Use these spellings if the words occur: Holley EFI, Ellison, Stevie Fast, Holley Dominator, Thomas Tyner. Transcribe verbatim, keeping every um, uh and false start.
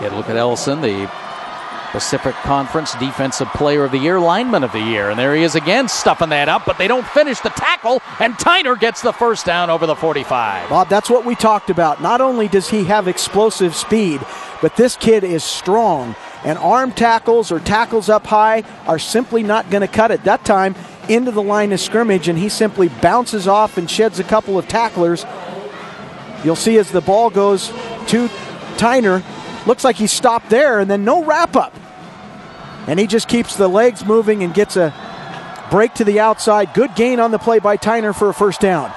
Get a look at Ellison, the Pacific Conference Defensive Player of the Year, Lineman of the Year. And there he is again, stuffing that up, but they don't finish the tackle, and Tyner gets the first down over the forty-five. Bob, that's what we talked about. Not only does he have explosive speed, but this kid is strong. And arm tackles or tackles up high are simply not going to cut it. That time, into the line of scrimmage, and he simply bounces off and sheds a couple of tacklers. You'll see as the ball goes to Tyner, looks like he stopped there, and then no wrap-up. And he just keeps the legs moving and gets a break to the outside. Good gain on the play by Tyner for a first down.